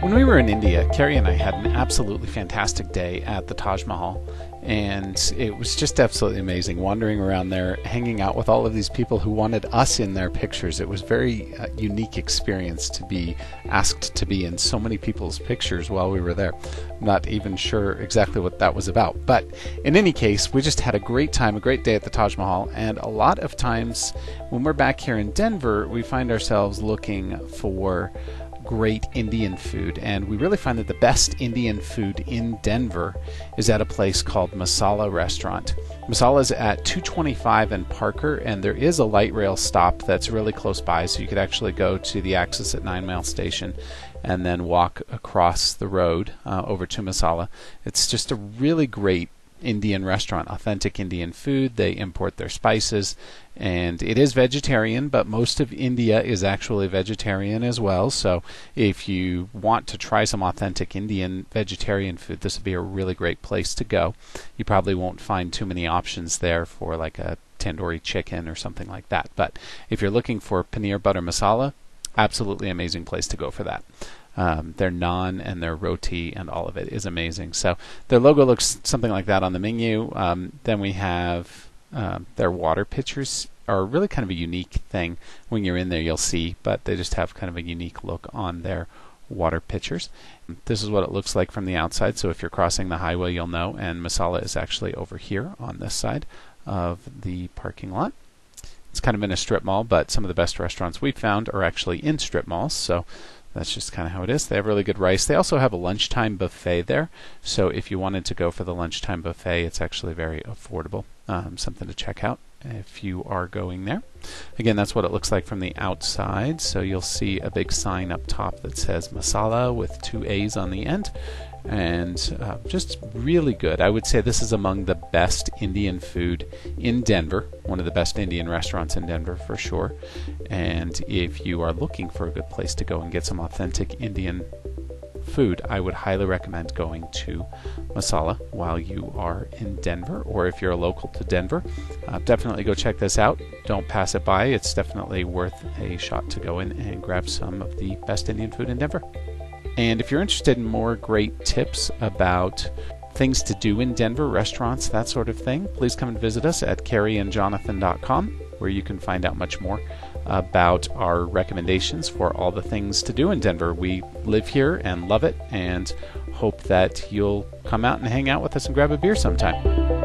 When we were in India, Carrie and I had an absolutely fantastic day at the Taj Mahal, and it was just absolutely amazing wandering around there, hanging out with all of these people who wanted us in their pictures. It was a very unique experience to be asked to be in so many people's pictures while we were there. I'm not even sure exactly what that was about, but in any case, we just had a great time, a great day at the Taj Mahal. And a lot of times when we're back here in Denver, we find ourselves looking for great Indian food, and we really find that the best Indian food in Denver is at a place called Masala Restaurant. Masala's at 225 and Parker, and there is a light rail stop that's really close by, so you could actually go to the Axis at 9 Mile Station and then walk across the road over to Masala. It's just a really great Indian restaurant, authentic Indian food. They import their spices, and it is vegetarian, but most of India is actually vegetarian as well. So if you want to try some authentic Indian vegetarian food, this would be a really great place to go. You probably won't find too many options there for like a tandoori chicken or something like that, but if you're looking for paneer butter masala, absolutely amazing place to go for that. Their naan and their roti and all of it is amazing. So their logo looks something like that on the menu. Then we have their water pitchers are really kind of a unique thing. When you're in there, you'll see, but they just have kind of a unique look on their water pitchers. This is what it looks like from the outside, so if you're crossing the highway, you'll know. And Masala is actually over here on this side of the parking lot. It's kind of in a strip mall, but some of the best restaurants we've found are actually in strip malls, so that's just kind of how it is. They have really good rice. They also have a lunchtime buffet there, so if you wanted to go for the lunchtime buffet, it's actually very affordable. Something to check out if you are going there. Again, that's what it looks like from the outside, so you'll see a big sign up top that says Masala with 2 A's on the end, and just really good. I would say this is among the best Indian food in Denver, one of the best Indian restaurants in Denver for sure. And if you are looking for a good place to go and get some authentic Indian food, I would highly recommend going to Masala while you are in Denver, or if you're a local to Denver, definitely go check this out. Don't pass it by. It's definitely worth a shot to go in and grab some of the best Indian food in Denver. And if you're interested in more great tips about things to do in Denver, restaurants, that sort of thing, please come and visit us at CarrieAndJonathan.com, where you can find out much more about our recommendations for all the things to do in Denver. We live here and love it, and hope that you'll come out and hang out with us and grab a beer sometime.